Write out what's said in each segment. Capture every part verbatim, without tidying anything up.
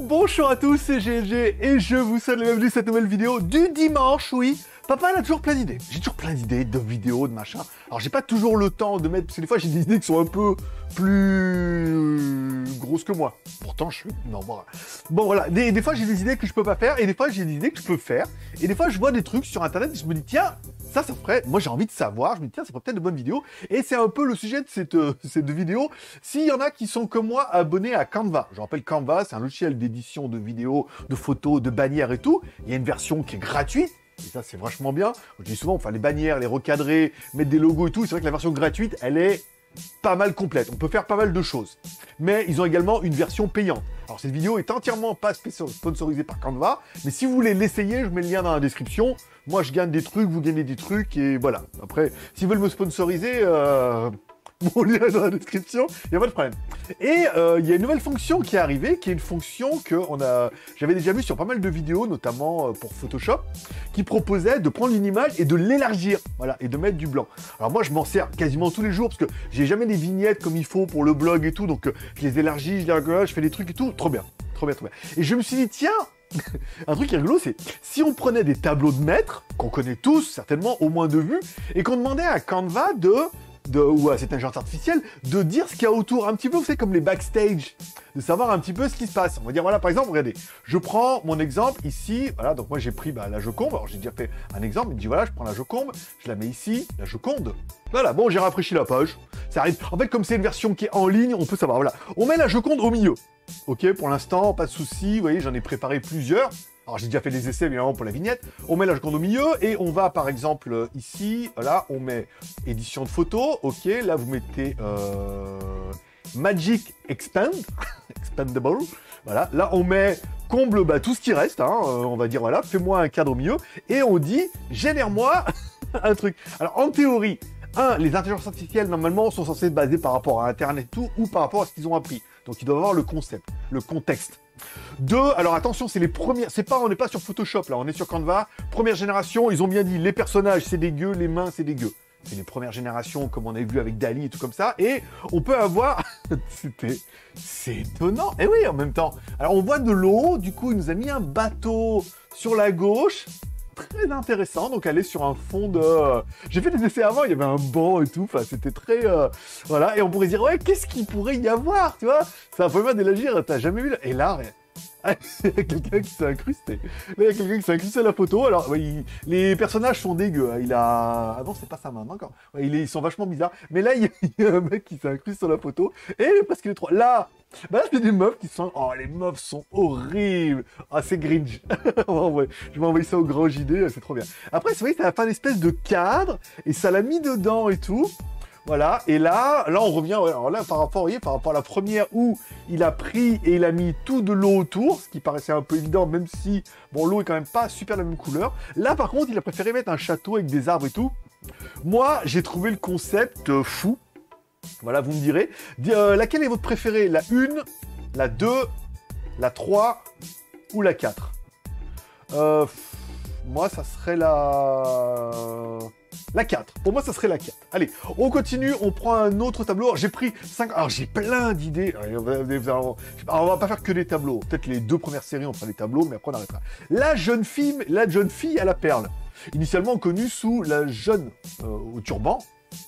Bonjour à tous, c'est G G et je vous souhaite la bienvenue à cette nouvelle vidéo du dimanche, oui. Papa, elle a toujours plein d'idées. J'ai toujours plein d'idées de vidéos, de machins. Alors, j'ai pas toujours le temps de mettre... Parce que des fois, j'ai des idées qui sont un peu plus grosses que moi. Pourtant, je suis... Non, bon, bon voilà. Des, des fois, j'ai des idées que je peux pas faire. Et des fois, j'ai des idées que je peux faire. Et des fois, je vois des trucs sur Internet et je me dis, tiens, ça, ça ferait... Moi, j'ai envie de savoir. Je me dis, tiens, ça ferait peut-être de bonnes vidéos. Et c'est un peu le sujet de cette, euh, cette vidéo. S'il y en a qui sont comme moi abonnés à Canva. Je rappelle, Canva, c'est un logiciel d'édition de vidéos, de photos, de bannières et tout. Il y a une version qui est gratuite. Et ça, c'est vachement bien. Je dis souvent, on fait les bannières, les recadrer, mettre des logos et tout. C'est vrai que la version gratuite, elle est pas mal complète. On peut faire pas mal de choses. Mais ils ont également une version payante. Alors, cette vidéo est entièrement pas sponsorisée par Canva. Mais si vous voulez l'essayer, je mets le lien dans la description. Moi, je gagne des trucs, vous gagnez des trucs. Et voilà. Après, s'ils veulent me sponsoriser... Euh... Mon lien dans la description, il n'y a pas de problème. Et euh, il y a une nouvelle fonction qui est arrivée, qui est une fonction que on a, j'avais déjà vu sur pas mal de vidéos, notamment pour Photoshop, qui proposait de prendre une image et de l'élargir, voilà, et de mettre du blanc. Alors moi, je m'en sers quasiment tous les jours, parce que j'ai jamais des vignettes comme il faut pour le blog et tout, donc je les élargis, je les rigole, je fais des trucs et tout, trop bien, trop bien, trop bien. Et je me suis dit, tiens, un truc rigolo, c'est si on prenait des tableaux de maîtres, qu'on connaît tous, certainement, au moins de vue, et qu'on demandait à Canva de... De, ou à cette intelligence artificielle, de dire ce qu'il y a autour, un petit peu, vous savez, comme les backstage, de savoir un petit peu ce qui se passe. On va dire, voilà, par exemple, regardez, je prends mon exemple ici, voilà, donc moi j'ai pris bah, la Joconde, alors j'ai déjà fait un exemple, il me dit, voilà, je prends la Joconde, je la mets ici, la Joconde, voilà, bon, j'ai rafraîchi la page, ça arrive, en fait, comme c'est une version qui est en ligne, on peut savoir, voilà, on met la Joconde au milieu, ok, pour l'instant, pas de souci, vous voyez, j'en ai préparé plusieurs. Alors, j'ai déjà fait des essais, évidemment, pour la vignette. On met la Joconde au milieu et on va, par exemple, ici, là, on met édition de photo. OK, là, vous mettez euh, Magic Expand, Expandable. Voilà, là, on met comble bah, tout ce qui reste. Hein, euh, on va dire, voilà, fais-moi un cadre au milieu. Et on dit, génère-moi un truc. Alors, en théorie, un, les intelligences artificielles, normalement, sont censées se baser par rapport à Internet tout ou par rapport à ce qu'ils ont appris. Donc, ils doivent avoir le concept, le contexte. Deux, alors attention, c'est les premières, c'est pas, on n'est pas sur Photoshop là, on est sur Canva, première génération, ils ont bien dit, les personnages c'est dégueu, les mains c'est dégueu. C'est les premières générations comme on a vu avec Dali et tout comme ça, et on peut avoir, c'était, c'est étonnant, et oui en même temps. Alors on voit de l'eau, du coup il nous a mis un bateau sur la gauche, très intéressant, donc elle est sur un fond de... J'ai fait des essais avant, il y avait un banc et tout, enfin c'était très... Euh... Voilà, et on pourrait dire, ouais, qu'est-ce qu'il pourrait y avoir, tu vois? C'est un problème d'élargir, t'as jamais vu... Et là, il y a quelqu'un qui s'est incrusté. Là, il y a quelqu'un qui s'est incrusté à la photo. Alors, ouais, il... les personnages sont dégueux. Hein. Il a... Ah non, c'est pas sa main, encore. Ouais, il est... Ils sont vachement bizarres. Mais là, il y a, il y a un mec qui s'est incrusté sur la photo. Et parce que les trois... Là, bah, là, c'est des meufs qui sont... Oh, les meufs sont horribles. Ah, c'est cringe. Ouais, je vais envoyer ça au grand J D. C'est trop bien. Après, c'est vrai que ça a fait une espèce de cadre. Et ça l'a mis dedans et tout. Voilà, et là, là on revient, ouais, alors là, par rapport, vous voyez, par rapport à la première où il a pris et il a mis tout de l'eau autour, ce qui paraissait un peu évident, même si, bon, l'eau est quand même pas super la même couleur. Là, par contre, il a préféré mettre un château avec des arbres et tout. Moi, j'ai trouvé le concept euh, fou. Voilà, vous me direz. Euh, laquelle est votre préférée? La une, la deux, la trois ou la quatre? euh, Moi, ça serait la... La quatre. Pour moi, ça serait la quatre. Allez, on continue, on prend un autre tableau. J'ai pris cinq... Alors, j'ai plein d'idées. Alors, on va pas faire que des tableaux. Peut-être les deux premières séries, on fera des tableaux, mais après, on arrêtera. La jeune fille, la jeune fille à la perle. Initialement connue sous la jeune euh, au turban.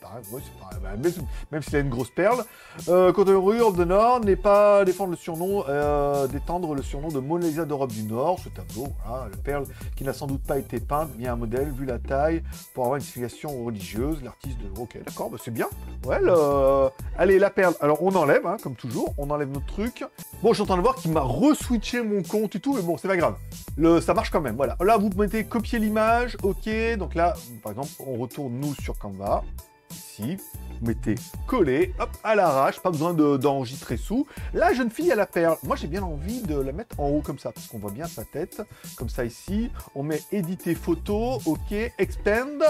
Pareil, ouais, c'est pareil. Même, même s'il a une grosse perle. Euh, quand on rue de Nord, n'est pas défendre le surnom, euh, détendre le surnom de Mona Lisa d'Europe du Nord. Ce tableau, voilà, la perle qui n'a sans doute pas été peinte, bien un modèle, vu la taille, pour avoir une signification religieuse. L'artiste de... Ok, d'accord, bah c'est bien. Ouais, le... Allez, la perle. Alors, on enlève, hein, comme toujours. On enlève notre truc. Bon, je suis en train de voir qu'il m'a re-switché mon compte et tout, mais bon, c'est pas grave. Le... Ça marche quand même, voilà. Là, vous mettez copier l'image, ok. Donc là, par exemple, on retourne, nous, sur Canva. Ici, vous mettez coller, hop, à l'arrache, pas besoin d'enregistrer de, sous. La jeune fille à la perle, moi j'ai bien envie de la mettre en haut comme ça, parce qu'on voit bien sa tête, comme ça ici. On met éditer photo, ok, expand,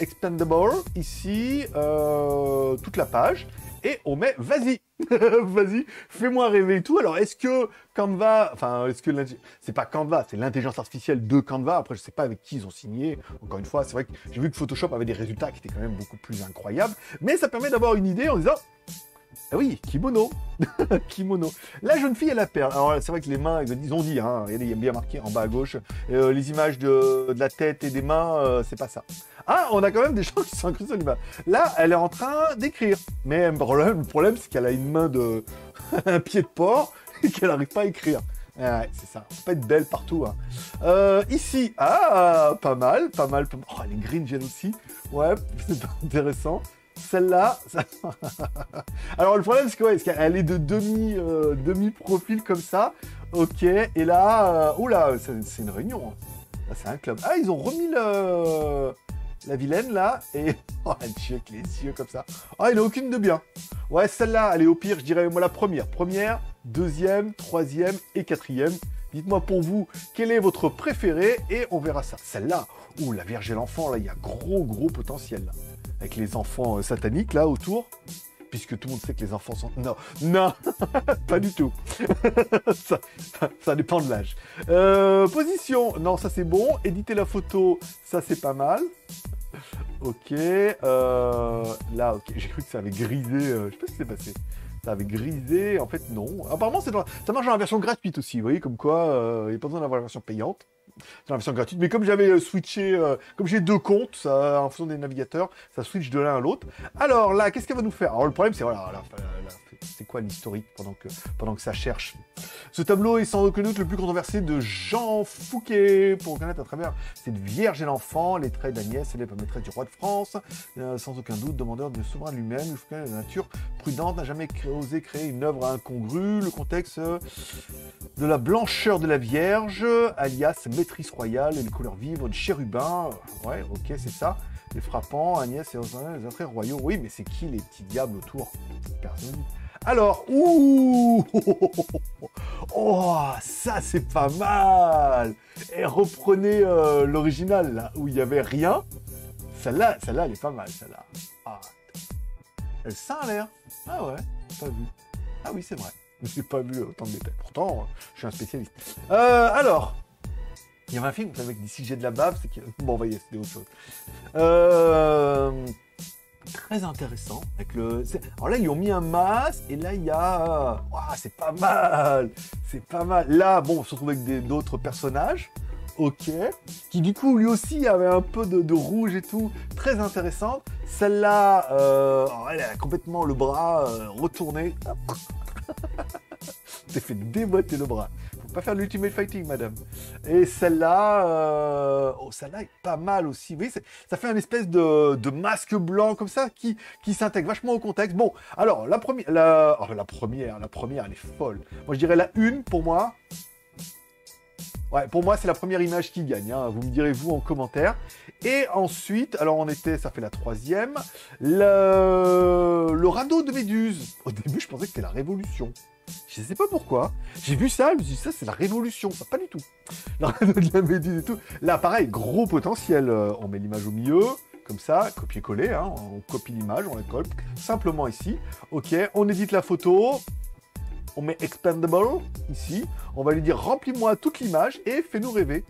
expandable, ici, euh, toute la page. Et on met, vas-y, vas-y, fais-moi rêver et tout. Alors, est-ce que Canva, enfin, est-ce que c'est pas Canva, c'est l'intelligence artificielle de Canva. Après, je sais pas avec qui ils ont signé. Encore une fois, c'est vrai que j'ai vu que Photoshop avait des résultats qui étaient quand même beaucoup plus incroyables. Mais ça permet d'avoir une idée en disant, Ah oui, kimono. Kimono. La jeune fille et la perle. Alors c'est vrai que les mains, ils ont dit, hein, regardez, il y a bien marqué en bas à gauche, euh, les images de, de la tête et des mains, euh, c'est pas ça. Ah, on a quand même des gens qui sont inclus sur les mains. Là, elle est en train d'écrire. Mais le problème, problème c'est qu'elle a une main de... un pied de porc et qu'elle n'arrive pas à écrire. Ah ouais, c'est ça, on peut être belle partout. Hein. Euh, ici, ah, pas mal, pas mal, pas mal. Oh, les green gel aussi. Ouais, c'est intéressant. Celle-là, ça... alors le problème, c'est que, ouais, qu'elle est de demi, euh, demi-profil comme ça. Ok, et là, euh... oula, c'est une réunion. Hein. C'est un club. Ah, ils ont remis le... la vilaine, là, et... oh, elle check les yeux comme ça. Ah, il n'y a aucune de bien. Ouais, celle-là, elle est au pire, je dirais, moi, la première. Première, deuxième, troisième et quatrième. Dites-moi pour vous, quel est votre préféré, et on verra ça. Celle-là, ouh, la Vierge et l'enfant, là, il y a gros, gros potentiel, là. Avec les enfants euh, sataniques, là, autour. Puisque tout le monde sait que les enfants sont... Non, non, pas du tout. ça, ça, ça dépend de l'âge. Euh, position, non, ça c'est bon. Éditer la photo, ça c'est pas mal. Ok, euh, là, ok, j'ai cru que ça avait grisé, euh, je sais pas ce qui s'est passé. Ça avait grisé, en fait, non. Apparemment, c'est dans... ça marche dans la version gratuite aussi, vous voyez, comme quoi, il euh, n'y a pas besoin d'avoir la version payante. C'est dans la version gratuite, mais comme j'avais euh, switché, euh, comme j'ai deux comptes, ça, en fonction des navigateurs, ça switch de l'un à l'autre. Alors là, qu'est-ce qu'elle va nous faire? Alors le problème, c'est voilà, c'est quoi l'historique pendant que, pendant que ça cherche. Ce tableau est sans aucun doute le plus controversé de Jean Fouquet, pour connaître à travers cette Vierge et l'enfant, les traits d'Agnès et les maîtresses du roi de France, euh, sans aucun doute demandeur de souverain lui-même. Le Fouquet, de nature prudente, n'a jamais osé créer une œuvre incongrue. Le contexte euh, de la blancheur de la Vierge, alias maîtrise royale, et les couleurs vives du chérubin, ouais, ok, c'est ça. Les frappants, Agnès et Osanna, les attraits royaux. Oui, mais c'est qui les petits diables autour? Personne. Alors, ouh, oh, ça c'est pas mal. Et reprenez euh, l'original là où il n'y avait rien. Celle-là, celle-là, elle est pas mal, celle-là. Ah, elle sent l'air. Ah ouais, pas vu. Ah oui, c'est vrai. Je n'ai pas vu autant de détails. Pourtant, je suis un spécialiste. Euh, alors. Il y avait un film, vous savez, d'ici j'ai de la bave, c'est que... Bon, voyez, c'était autre chose. Euh... Très intéressant. Avec le... Alors là, ils ont mis un masque, et là, il y a... Ouah, c'est pas mal. C'est pas mal. Là, bon, on se retrouve avec d'autres personnages. Ok. Qui, du coup, lui aussi, avait un peu de, de rouge et tout. Très intéressante. Celle-là, euh... elle a complètement le bras euh, retourné. T'es fait déboîter le bras. Pas faire de l'ultimate fighting, madame. Et celle-là, euh... oh, celle-là est pas mal aussi. Vous voyez, ça fait un espèce de, de masque blanc comme ça qui, qui s'intègre vachement au contexte. Bon, alors la première, la... Oh, la première, la première, elle est folle. Moi, je dirais la une pour moi. Ouais, pour moi, c'est la première image qui gagne. Hein. Vous me direz, vous, en commentaire. Et ensuite, alors on était, ça fait la troisième, le, le radeau de Méduse. Au début, je pensais que c'était la Révolution. Je sais pas pourquoi. J'ai vu ça, je me suis dit, ça, c'est la Révolution. Ça, pas du tout. Le radeau de la Méduse et tout. Là, pareil, gros potentiel. On met l'image au milieu, comme ça, copier-coller. Hein. On copie l'image, on la colle simplement ici. Ok, on édite la photo. On met expandable ici, on va lui dire remplis-moi toute l'image et fais-nous rêver.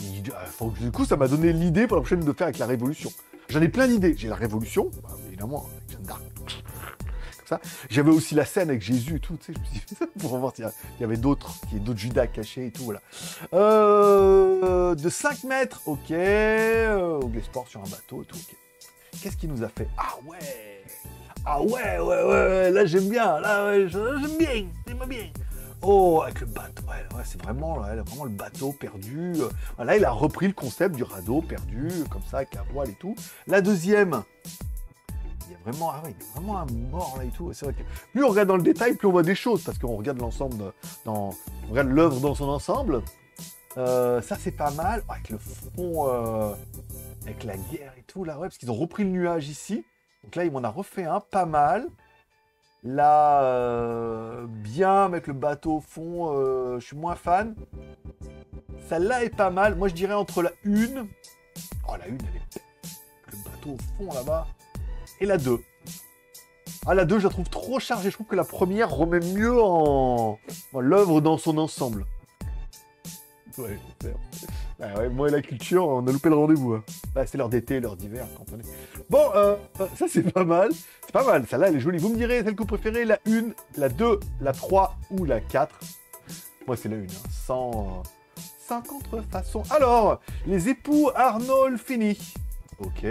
Et, euh, du coup, ça m'a donné l'idée pour la prochaine de faire avec la Révolution. J'en ai plein d'idées. J'ai la Révolution, bah, évidemment, avec Jeanne d'Arc, comme ça. J'avais aussi la scène avec Jésus et tout, tu sais, je me suis dit ça pour voir s'il y avait d'autres, qu'il y ait d'autres Judas cachés et tout, voilà. Euh, de cinq mètres, ok. Oglesport sur un bateau et tout, ok. Qu'est-ce qu'il nous a fait? Ah ouais! Ah ouais, ouais, ouais, ouais, là j'aime bien, là ouais, j'aime bien, j'aime bien. Oh, avec le bateau, ouais, ouais, c'est vraiment, ouais, vraiment le bateau perdu. Là, il a repris le concept du radeau perdu, comme ça, avec la voile et tout. La deuxième, il y a vraiment, ah ouais, il y a vraiment un mort là et tout. C'est vrai que plus on regarde dans le détail, plus on voit des choses, parce qu'on regarde l'ensemble, dans, on regarde l'œuvre dans son ensemble. Euh, ça, c'est pas mal, ouais, avec le front, euh, avec la guerre et tout, là, ouais, parce qu'ils ont repris le nuage ici. Donc là, il m'en a refait un, pas mal. Là, euh, bien, avec le bateau au fond, euh, je suis moins fan. Celle-là est pas mal. Moi, je dirais entre la une... Oh, la une, elle est... Le bateau au fond, là-bas. Et la deux. Ah, la deux, je la trouve trop chargée. Je trouve que la première remet mieux en... en l'œuvre dans son ensemble. Ouais, ah ouais, moi et la culture, on a loupé le rendez-vous. Hein. Bah, c'est l'heure d'été, l'heure d'hiver, comprenez. Bon, euh, ça c'est pas mal. C'est pas mal, celle-là, elle est jolie. Vous me direz celle que vous préférez, la une, la deux, la trois ou la quatre. Moi, c'est la une, hein. Sans, sans contrefaçon. Alors, les époux Arnold Fini. Ok.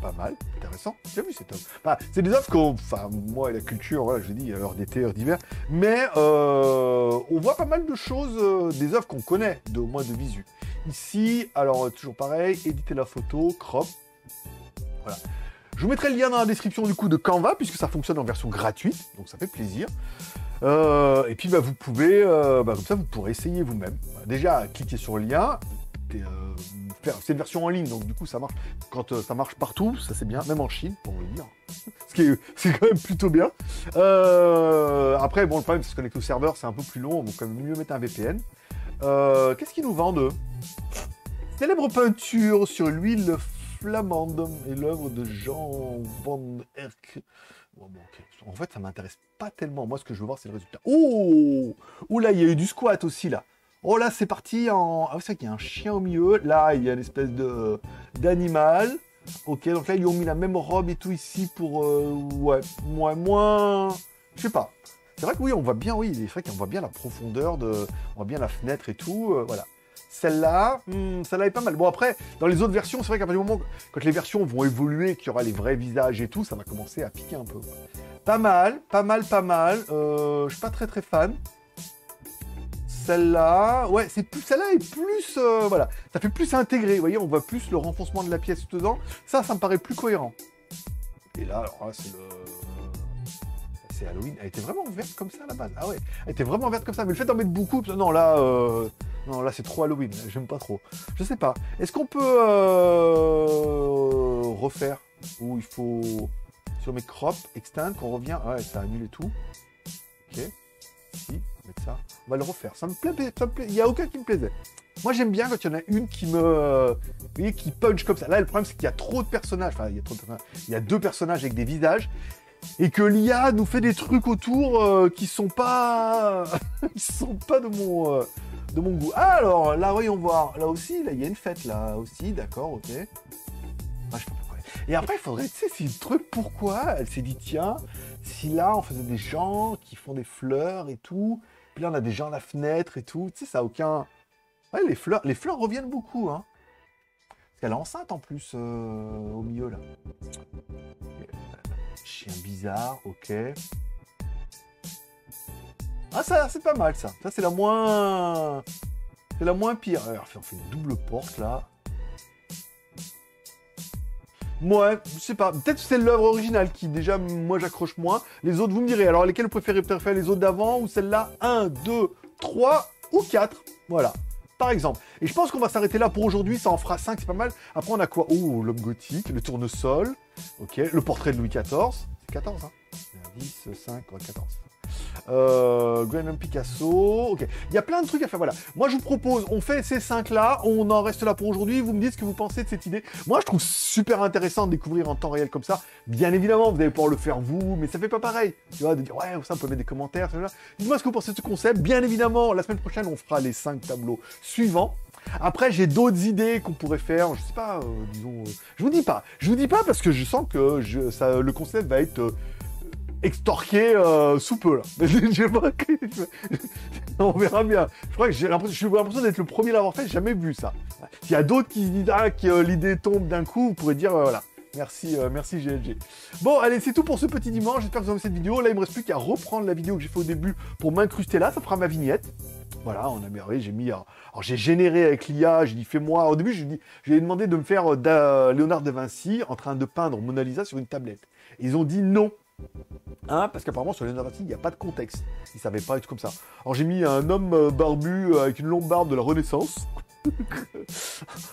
Pas mal, intéressant. J'ai vu cet homme. Bah, c'est des œuvres qu'on... Enfin, moi et la culture, voilà, je dis, heure d'été, heure d'hiver. Mais euh, on voit pas mal de choses, euh, des œuvres qu'on connaît, de, au moins de visu. Ici, alors, toujours pareil, éditer la photo, crop. Voilà. Je vous mettrai le lien dans la description du coup de Canva, puisque ça fonctionne en version gratuite, donc ça fait plaisir. Euh, et puis, bah, vous pouvez... Euh, bah, comme ça, vous pourrez essayer vous-même. Déjà, cliquez sur le lien. Euh, c'est une version en ligne, donc du coup ça marche quand euh, ça marche partout, ça c'est bien, même en Chine pour le dire, ce qui est c'est quand même plutôt bien. Euh, après bon, le problème c'est se connecter au serveur, c'est un peu plus long, on va quand même mieux mettre un V P N. Euh, qu'est-ce qu'ils nous vendent? Célèbre peinture sur l'huile flamande et l'œuvre de Jean van Erck. Bon, bon, okay. En fait ça m'intéresse pas tellement, moi ce que je veux voir c'est le résultat. Oh, oh là il y a eu du squat aussi là. Oh là, c'est parti en... Ah, c'est vrai qu'il y a un chien au milieu. Là, il y a une espèce de d'animal. Ok, donc là, ils ont mis la même robe et tout ici pour... Euh... Ouais, moins, moins... Je sais pas. C'est vrai que oui, on voit bien, oui, c'est vrai qu'on voit bien la profondeur de... On voit bien la fenêtre et tout, euh, voilà. Celle-là, hmm, celle-là est pas mal. Bon, après, dans les autres versions, c'est vrai qu'à partir du moment... Quand les versions vont évoluer, qu'il y aura les vrais visages et tout, ça va commencer à piquer un peu. Ouais. Pas mal, pas mal, pas mal. Euh, je suis pas très, très fan. Celle-là, ouais, c'est plus, celle-là est plus, euh, voilà, ça fait plus intégré, vous voyez, on voit plus le renfoncement de la pièce dedans, ça, ça me paraît plus cohérent. Et là, alors là, c'est le... C'est Halloween, elle était vraiment verte comme ça à la base, ah ouais, elle était vraiment verte comme ça, mais le fait d'en mettre beaucoup, non, là, euh... non, là, c'est trop Halloween, j'aime pas trop, je sais pas, est-ce qu'on peut euh... refaire, ou il faut, sur mes crops, extinct, qu'on revient, ouais, ça annule et tout, ok, ici, mettre ça, on va le refaire, ça me plaît, ça me plaît, il n'y a aucun qui me plaisait. Moi j'aime bien quand il y en a une qui me... Vous voyez, qui punch comme ça. Là le problème c'est qu'il y a trop de personnages, enfin il y a trop de personnages, il y a deux personnages avec des visages, et que l'I A nous fait des trucs autour euh, qui sont pas... qui sont pas de mon, euh, de mon goût. Ah alors, là voyons voir, là aussi, là il y a une fête, là aussi, d'accord, ok. Ah, je sais pas pourquoi. Et après il faudrait, tu sais, c'est le truc pourquoi, elle s'est dit tiens, si là on faisait des gens qui font des fleurs et tout... Puis là, on a des gens à la fenêtre et tout. Tu sais, ça n'a aucun... Ouais, les fleurs, les fleurs reviennent beaucoup, hein. Parce qu'elle est enceinte, en plus, euh, au milieu, là. Chien bizarre, ok. Ah, ça, c'est pas mal, ça. Ça, c'est la moins... C'est la moins pire. Alors, on fait une double porte, là. Moi, je sais pas, peut-être c'est l'œuvre originale qui, déjà, moi, j'accroche moins. Les autres, vous me direz, alors, lesquelles vous préférez, préférez les autres d'avant ou celle-là? un, deux, trois ou quatre. Voilà, par exemple. Et je pense qu'on va s'arrêter là pour aujourd'hui, ça en fera cinq, c'est pas mal. Après, on a quoi? Oh, l'homme gothique, le tournesol, ok, le portrait de Louis quatorze. C'est quatorze, hein? dix, cinq, quatorze. Euh, Graham Picasso, ok. Il y a plein de trucs à faire, voilà. Moi, je vous propose, on fait ces cinq-là, on en reste là pour aujourd'hui, vous me dites ce que vous pensez de cette idée. Moi, je trouve super intéressant de découvrir en temps réel comme ça. Bien évidemment, vous allez pouvoir le faire vous, mais ça fait pas pareil. Tu vois, de dire, ouais, ça, on peut mettre des commentaires, cetera. Dites-moi ce que vous pensez de ce concept. Bien évidemment, la semaine prochaine, on fera les cinq tableaux suivants. Après, j'ai d'autres idées qu'on pourrait faire, je sais pas, euh, disons... Euh, je vous dis pas, je vous dis pas parce que je sens que je, ça, le concept va être... Euh, extorqué euh, sous peu là. On verra bien. Je crois que j'ai l'impression d'être le premier à l'avoir fait, j'ai jamais vu ça. S'il y a d'autres qui disent ah, que euh, l'idée tombe d'un coup, vous pourrez dire euh, voilà. Merci, euh, merci G L G. Bon, allez, c'est tout pour ce petit dimanche. J'espère que vous avez aimé cette vidéo. Là, il me reste plus qu'à reprendre la vidéo que j'ai fait au début pour m'incruster là. Ça fera ma vignette. Voilà, on a merveilleux. J'ai mis, alors, alors j'ai généré avec l'I A. J'ai dit fais-moi. Au début, j'ai dit, j'ai demandé de me faire euh, Léonard de Vinci en train de peindre Mona Lisa sur une tablette. Et ils ont dit non. Hein, parce qu'apparemment sur les narratifs il n'y a pas de contexte, ils ne savaient pas, et tout comme ça. Alors j'ai mis un homme barbu avec une longue barbe de la Renaissance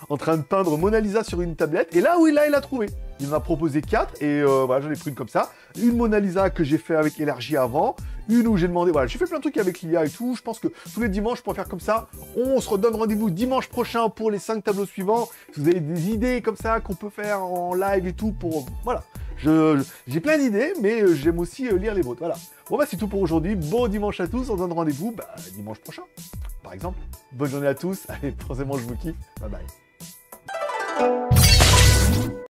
en train de peindre Mona Lisa sur une tablette, et là oui, là il a trouvé. Il m'a proposé quatre, et euh, voilà, j'en ai pris une comme ça. Une Mona Lisa que j'ai fait avec élargie avant, une où j'ai demandé, voilà, j'ai fait plein de trucs avec l'I A et tout. Je pense que tous les dimanches je pourrais faire comme ça. On se redonne rendez-vous dimanche prochain pour les cinq tableaux suivants. Si vous avez des idées comme ça qu'on peut faire en live et tout, pour voilà. Je, j'ai plein d'idées, mais j'aime aussi lire les vôtres, voilà. Bon bah c'est tout pour aujourd'hui, bon dimanche à tous, on se donne rendez-vous bah, dimanche prochain. par exemple. Bonne journée à tous, allez, forcément je vous kiffe, bye bye.